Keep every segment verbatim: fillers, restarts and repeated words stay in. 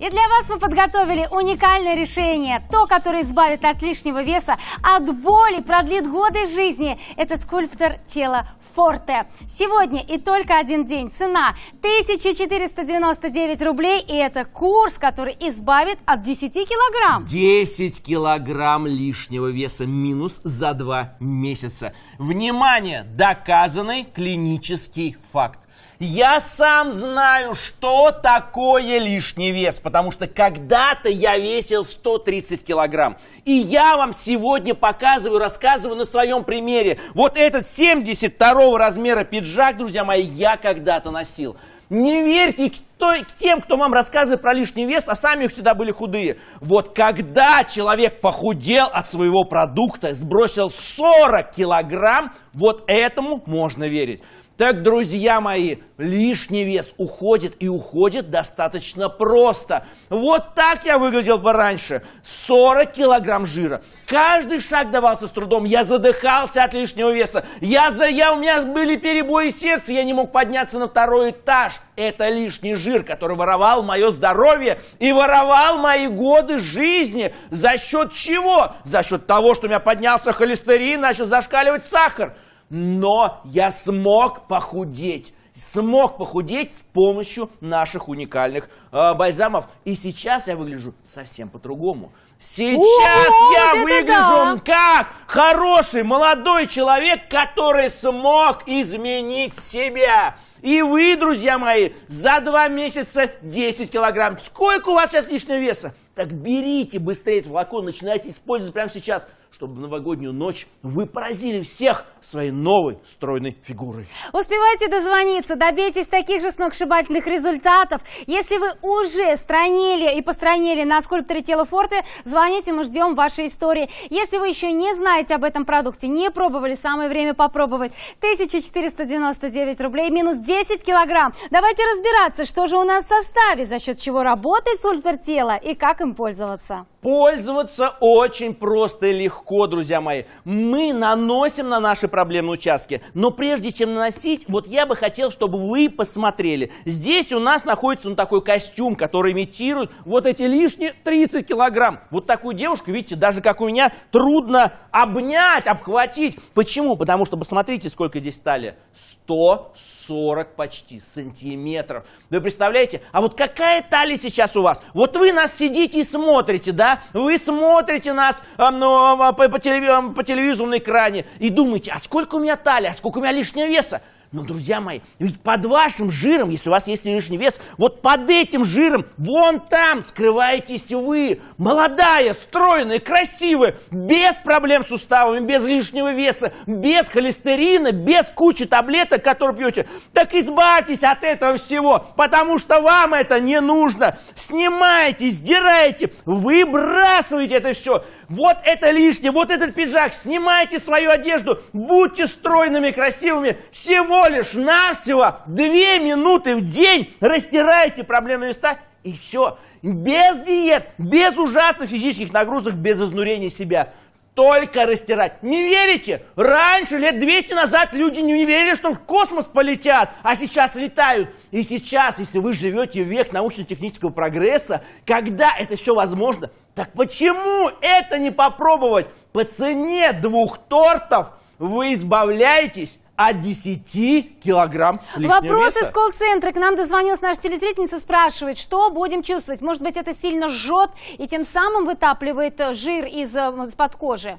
И для вас мы подготовили уникальное решение, то, которое избавит от лишнего веса, от боли, продлит годы жизни. Это скульптор тела Форте. Сегодня и только один день. Цена тысяча четыреста девяносто девять рублей. И это курс, который избавит от десяти килограмм. десять килограмм лишнего веса минус за два месяца. Внимание! Доказанный клинический факт. Я сам знаю, что такое лишний вес, потому что когда-то я весил сто тридцать килограмм. И я вам сегодня показываю, рассказываю на своем примере. Вот этот семьдесят второго размера пиджак, друзья мои, я когда-то носил. Не верьте к тем, кто вам рассказывает про лишний вес, а сами всегда были худые. Вот когда человек похудел от своего продукта, сбросил сорок килограмм, вот этому можно верить. Так, друзья мои, лишний вес уходит и уходит достаточно просто. Вот так я выглядел бы раньше. сорок килограмм жира. Каждый шаг давался с трудом. Я задыхался от лишнего веса. Я, за... я... У меня были перебои сердца, я не мог подняться на второй этаж. Это лишний жир, который воровал мое здоровье и воровал мои годы жизни. За счет чего? За счет того, что у меня поднялся холестерин, начал зашкаливать сахар. Но я смог похудеть, смог похудеть с помощью наших уникальных э, бальзамов. И сейчас я выгляжу совсем по-другому. Сейчас О, я вот выгляжу да. как хороший молодой человек, который смог изменить себя. И вы, друзья мои, за два месяца десять килограмм. Сколько у вас сейчас лишнего веса? Так берите быстрее этот флакон, начинайте использовать прямо сейчас, чтобы в новогоднюю ночь вы поразили всех своей новой стройной фигурой. Успевайте дозвониться, добейтесь таких же сногсшибательных результатов. Если вы уже странили и постранили на скульпторе тела Форте, звоните, мы ждем вашей истории. Если вы еще не знаете об этом продукте, не пробовали, самое время попробовать. тысяча четыреста девяносто девять рублей минус десять килограмм. Давайте разбираться, что же у нас в составе, за счет чего работает скульптор тела и как им пользоваться. Пользоваться очень просто и легко, друзья мои. Мы наносим на наши проблемные участки, но прежде чем наносить, вот я бы хотел, чтобы вы посмотрели. Здесь у нас находится ну, такой костюм, который имитирует вот эти лишние тридцать килограмм. Вот такую девушку, видите, даже как у меня, трудно обнять, обхватить. Почему? Потому что посмотрите, сколько здесь стали. сто сорок почти сантиметров. Вы представляете? А вот какая талия сейчас у вас? Вот вы нас сидите и смотрите, да? Вы смотрите нас а, ну, по, по, телевизору, по телевизору на экране и думаете, а сколько у меня талия, а сколько у меня лишнего веса? Но, друзья мои, ведь под вашим жиром, если у вас есть лишний вес, вот под этим жиром, вон там скрываетесь вы, молодая, стройная, красивая, без проблем с суставами, без лишнего веса, без холестерина, без кучи таблеток, которые пьете. Так избавьтесь от этого всего, потому что вам это не нужно. Снимайте, сдирайте, выбрасывайте это все. Вот это лишнее, вот этот пиджак, снимайте свою одежду, будьте стройными, красивыми, всего лишь навсего две минуты в день растираете проблемные места и все. Без диет, без ужасных физических нагрузок, без изнурения себя. Только растирать. Не верите? Раньше, лет двести назад, люди не верили, что в космос полетят, а сейчас летают. И сейчас, если вы живете в век научно-технического прогресса, когда это все возможно, так почему это не попробовать? По цене двух тортов вы избавляетесь от десяти килограмм лишнего веса. Вопрос из колл-центра. К нам дозвонилась наша телезрительница, спрашивает, что будем чувствовать. Может быть, это сильно жжет и тем самым вытапливает жир из-под кожи?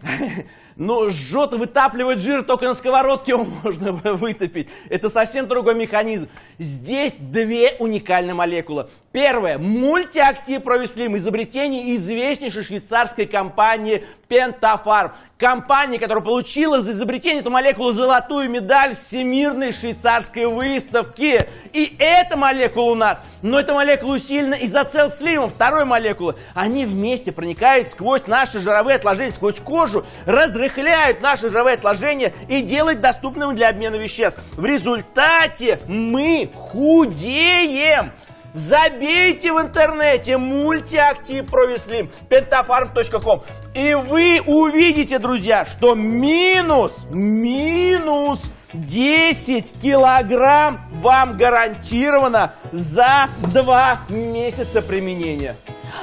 Ну, жжет, вытапливает жир, только на сковородке его можно вытопить. Это совсем другой механизм. Здесь две уникальные молекулы. Первое. Мультиактив провеслимый. Изобретение известнейшей швейцарской компании Пентафар. Компания, которая получила за изобретение эту молекулу золотую медаль Всемирной швейцарской выставки. И эта молекула у нас, но эта молекула усилена изоцелсливом, второй молекулы. Они вместе проникают сквозь наши жировые отложения, сквозь кожу, разрыхляют наши жировые отложения и делают доступным для обмена веществ. В результате мы худеем. Забейте в интернете мультиактив провеслим пентафарм точка ком и вы увидите, друзья, что минус, минус десять килограмм вам гарантировано за два месяца применения.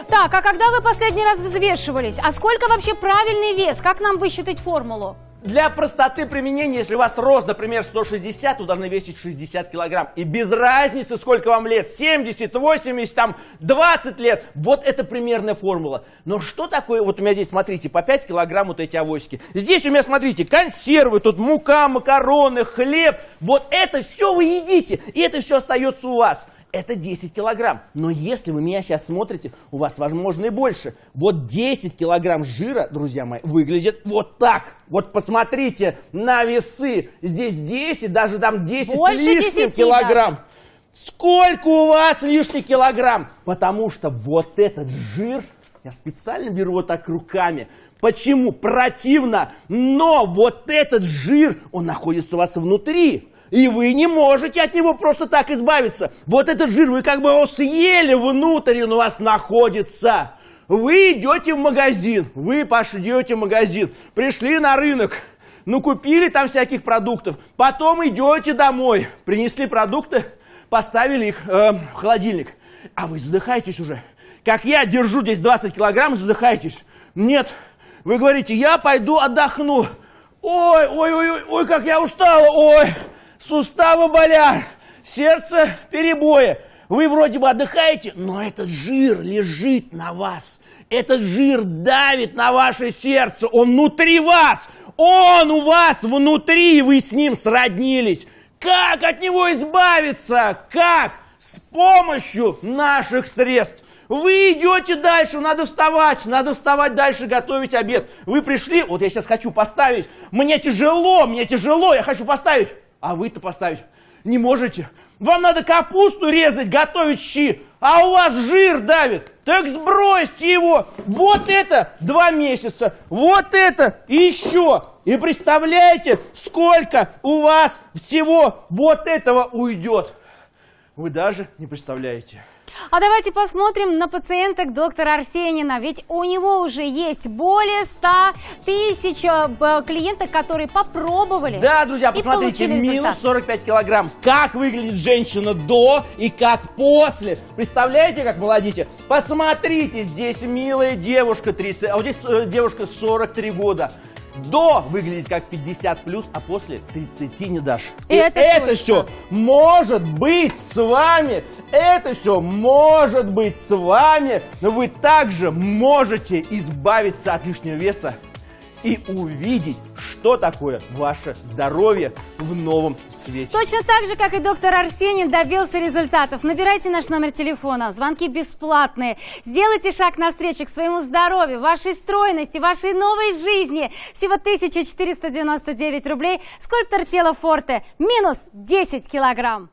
Так, а когда вы последний раз взвешивались? А сколько вообще правильный вес? Как нам высчитать формулу? Для простоты применения, если у вас рост, например, сто шестьдесят, вы должны весить шестьдесят килограмм. И без разницы, сколько вам лет, семьдесят, восемьдесят, там, двадцать лет. Вот это примерная формула. Но что такое, вот у меня здесь, смотрите, по пять килограмм вот эти авоськи. Здесь у меня, смотрите, консервы, тут мука, макароны, хлеб. Вот это все вы едите, и это все остается у вас. Это десять килограмм. Но если вы меня сейчас смотрите, у вас, возможно, и больше. Вот десять килограмм жира, друзья мои, выглядит вот так. Вот посмотрите на весы. Здесь десять, даже там десять с лишним килограмм. Да. Сколько у вас лишних килограмм? Потому что вот этот жир, я специально беру вот так руками. Почему? Противно. Но вот этот жир, он находится у вас внутри. И вы не можете от него просто так избавиться. Вот этот жир, вы как бы его съели, внутрь он у вас находится. Вы идете в магазин, вы пошли в магазин, пришли на рынок, ну купили там всяких продуктов, потом идете домой, принесли продукты, поставили их э, в холодильник. А вы задыхаетесь уже. Как я держу здесь двадцать килограмм, задыхаетесь. Нет, вы говорите, я пойду отдохну. Ой, ой, ой, ой, ой, как я устала, ой. Суставы болят, сердце перебои. Вы вроде бы отдыхаете, но этот жир лежит на вас. Этот жир давит на ваше сердце. Он внутри вас. Он у вас внутри, и вы с ним сроднились. Как от него избавиться? Как? С помощью наших средств. Вы идете дальше, надо вставать, надо вставать дальше, готовить обед. Вы пришли, вот я сейчас хочу поставить. Мне тяжело, мне тяжело, я хочу поставить. А вы-то поставить не можете. Вам надо капусту резать, готовить щи, а у вас жир давит. Так сбросьте его. Вот это два месяца, вот это и еще. И представляете, сколько у вас всего вот этого уйдет. Вы даже не представляете. А давайте посмотрим на пациенток доктора Арсенина. Ведь у него уже есть более ста тысяч клиенток, которые попробовали. Да, друзья, посмотрите, минус сорок пять килограмм. Как выглядит женщина до и как после. Представляете, как молодите? Посмотрите, здесь милая девушка, тридцать, а вот здесь девушка сорок три года. До выглядит как пятьдесят плюс, а после тридцати не дашь. И, И это, это все может быть с вами. Это все может быть с вами. Вы также можете избавиться от лишнего веса и увидеть, что такое ваше здоровье в новом свете. Точно так же, как и доктор Арсенин добился результатов. Набирайте наш номер телефона, звонки бесплатные. Сделайте шаг навстречу к своему здоровью, вашей стройности, вашей новой жизни. Всего тысяча четыреста девяносто девять рублей. Скульптор тела Форте. Минус десять килограмм.